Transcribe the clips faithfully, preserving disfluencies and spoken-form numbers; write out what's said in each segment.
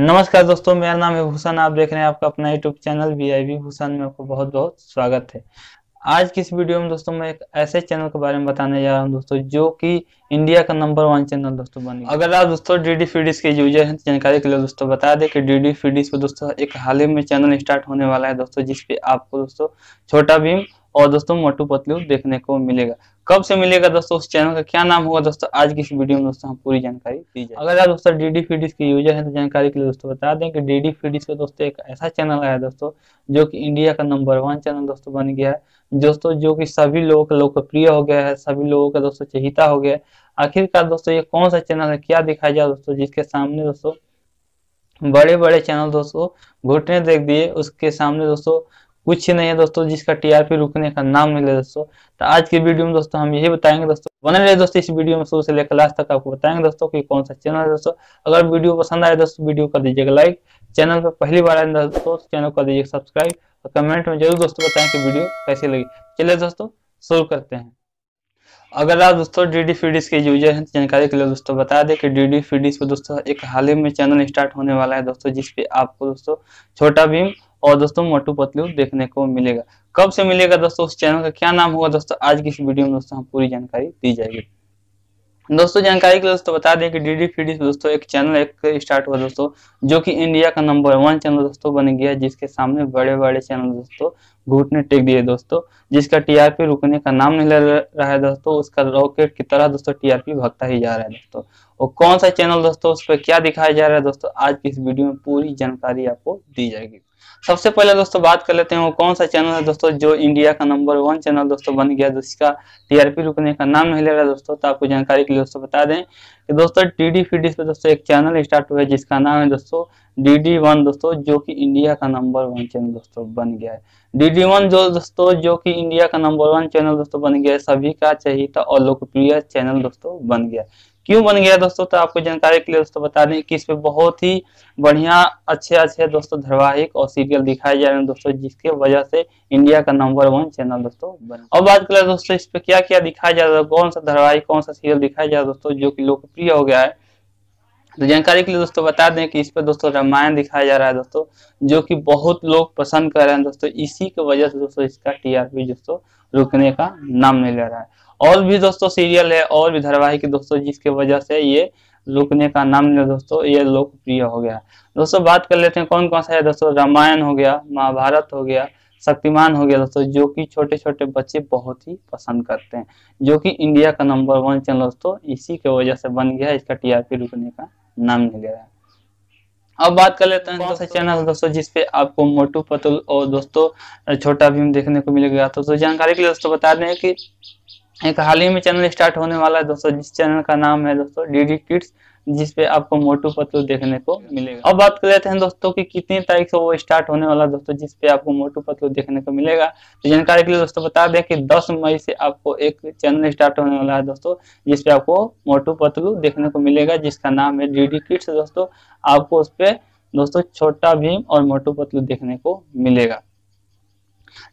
नमस्कार दोस्तों, मेरा नाम है भूषण। आप देख रहे हैं आपका अपना यूट्यूब चैनल बीआईबी भूषण में आपको बहुत बहुत स्वागत है। आज की इस वीडियो में दोस्तों मैं एक ऐसे चैनल के बारे में बताने जा रहा हूं दोस्तों जो कि इंडिया का नंबर वन चैनल दोस्तों बन गया। अगर आप दोस्तों डीडी फ्री डिश के यूजर हैं तो जानकारी के लिए दोस्तों बता दें कि डीडी फ्री डिश पे दोस्तों एक हाल ही में चैनल स्टार्ट होने वाला है दोस्तों, जिसपे आपको दोस्तों छोटा भीम और दोस्तों मोटू पतलू देखने को मिलेगा। कब से मिलेगा दोस्तों, उस चैनल का क्या नाम होगा दोस्तों, आज की इस वीडियो में दोस्तों हम पूरी जानकारी दी जाए। अगर आप दोस्तों डीडी फ्री डिश के यूजर हैं तो जानकारी के लिए दोस्तों बता दें कि डीडी फ्री डिश पे दोस्तों एक ऐसा चैनल आया दोस्तों जो कि इंडिया का नंबर वन चैनल दोस्तों बन गया है दोस्तों, जो कि सभी लोगों का लोकप्रिय हो गया है, सभी लोगों का दोस्तों चहिता हो गया है। आखिरकार दोस्तों ये कौन सा चैनल है, क्या दिखाया जाए दोस्तों, जिसके सामने दोस्तों बड़े बड़े चैनल दोस्तों घुटने देख दिए, उसके सामने दोस्तों कुछ ही नहीं है दोस्तों, जिसका टीआरपी रुकने का नाम नहीं ले दोस्तों। तो आज की वीडियो में दोस्तों हम यही बताएंगे दोस्तों, बने रहे दोस्तों इस वीडियो में शुरू से लेकर लास्ट तक, आपको बताएंगे दोस्तों कि कौन सा चैनल है दोस्तों। अगर वीडियो पसंद आए दोस्तों वीडियो कर दीजिएगा लाइक, चैनल पर पहली बार आए दोस्तों चैनल कर दीजिएगा सब्सक्राइब और कमेंट में जरूर दोस्तों बताएं कि वीडियो कैसी लगी। चलिए दोस्तों शुरू करते हैं। अगर आप दोस्तों डीडी फ्री डिश के यूजर हैं तो जानकारी के लिए दोस्तों बता दें कि डीडी फ्री डिश पे दोस्तों एक हाल ही में चैनल स्टार्ट होने वाला है दोस्तों, जिसपे आपको दोस्तों छोटा भीम और दोस्तों मोटू पतलू देखने को मिलेगा। कब से मिलेगा दोस्तों, उस चैनल का क्या नाम होगा दोस्तों, आज की इस वीडियो में दोस्तों हम पूरी जानकारी दी जाएगी। दोस्तों जानकारी के लिए दोस्तों बता दें कि डीडी फ्री डिश दोस्तों एक चैनल एक स्टार्ट हुआ दोस्तों जो कि इंडिया का नंबर वन चैनल दोस्तों बन गया, जिसके सामने बड़े बड़े चैनल दोस्तों घुटने टेक दिए दोस्तों, जिसका टीआरपी रुकने का नाम नहीं ले रहा है दोस्तों, उसका रॉकेट की तरह दोस्तों टीआरपी भागता ही जा रहा है दोस्तों। और कौन सा चैनल दोस्तों, उस पर क्या दिखाया जा रहा है दोस्तों, आज की इस वीडियो में पूरी जानकारी आपको दी जाएगी। सबसे पहले दोस्तों बात कर लेते हैं वो कौन सा चैनल है दोस्तों जो इंडिया का नंबर वन चैनल दोस्तों बन गया, जिसका टीआरपी रुकने का नाम नहीं ले रहा दोस्तों। तो आपको जानकारी के लिए दोस्तों बता दें कि दोस्तों डीडी फ्री डिश पे दोस्तों एक चैनल स्टार्ट हुआ है जिसका नाम है दोस्तों डीडी वन दोस्तों, जो कि इंडिया का नंबर वन चैनल दोस्तों बन गया है। डीडी वन जो दोस्तों जो कि इंडिया का नंबर वन चैनल दोस्तों बन गया है, सभी का चहिता और लोकप्रिय चैनल दोस्तों बन गया। क्यों बन गया दोस्तों, तो आपको जानकारी के लिए दोस्तों बता दें कि इस पे बहुत ही बढ़िया अच्छे अच्छे दोस्तों धारावाहिक और सीरियल दिखाए जा रहे हैं दोस्तों, जिसके वजह से इंडिया का नंबर वन चैनल दोस्तों बना। और बात करें दोस्तों इस पे क्या क्या दिखाया जा रहा है, कौन सा धारावाहिक कौन सा सीरियल दिखाया जा रहा है दोस्तों जो की लोकप्रिय हो गया है, तो जानकारी के लिए दोस्तों बता दें कि इस पर दोस्तों रामायण दिखाया जा रहा है दोस्तों, जो कि बहुत लोग पसंद कर रहे हैं दोस्तों। इसी की वजह से दोस्तों इसका टीआरपी दोस्तों रुकने का नाम नहीं ले रहा है। और भी दोस्तों सीरियल है और भी धारावाहिक दोस्तों, जिसके वजह से ये रुकने का नाम नहीं दोस्तों, ये लोकप्रिय हो गया दोस्तों। बात कर लेते हैं कौन कौन सा है दोस्तों, रामायण हो गया, महाभारत हो गया, शक्तिमान हो गया दोस्तों, जो कि छोटे छोटे बच्चे बहुत ही पसंद करते हैं, जो कि इंडिया का नंबर वन चैनल दोस्तों इसी के वजह से बन गया है, इसका टीआरपी रुकने का नाम नहीं ले रहा है। अब बात कर लेते हैं कौन सा चैनल दोस्तों जिसपे आपको मोटू पतलू और दोस्तों छोटा भीम देखने को मिलेगा। तो जानकारी के लिए दोस्तों बता दें कि एक हाल ही में चैनल स्टार्ट होने वाला है दोस्तों, जिस चैनल का नाम है दोस्तों डीडी किड्स, जिसपे आपको मोटू पतलू देखने को मिलेगा। अब बात कर लेते हैं दोस्तों कि कितनी तारीख से वो स्टार्ट होने वाला दोस्तों जिसपे आपको मोटू पतलू देखने को मिलेगा। तो जानकारी के लिए दोस्तों बता दें कि दस मई से आपको एक चैनल स्टार्ट होने वाला है दोस्तों, जिसपे आपको मोटू पतलू देखने को मिलेगा, जिसका नाम है डीडी किड्स दोस्तों। आपको उसपे दोस्तों छोटा भीम और मोटू पतलू देखने को मिलेगा।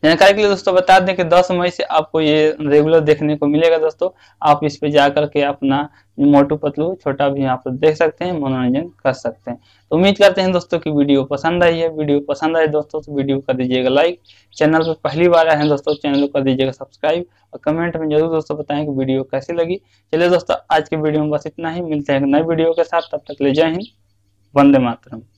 जानकारी के लिए दोस्तों बता दें कि दस मई से आपको ये रेगुलर देखने को मिलेगा दोस्तों। आप इस पे जाकर के अपना मोटू पतलू छोटा भी आप देख सकते हैं, मनोरंजन कर सकते हैं। तो उम्मीद करते हैं दोस्तों कि वीडियो पसंद आई है। वीडियो पसंद आए दोस्तों तो वीडियो कर दीजिएगा लाइक, चैनल पर पहली बार आए हैं दोस्तों चैनल कर दीजिएगा सब्सक्राइब और कमेंट में जरूर दोस्तों बताएं कि वीडियो कैसी लगी। चलिए दोस्तों आज की वीडियो में बस इतना ही, मिलते हैं नए वीडियो के साथ, तब तक ले जय हिंद, वंदे मातरम।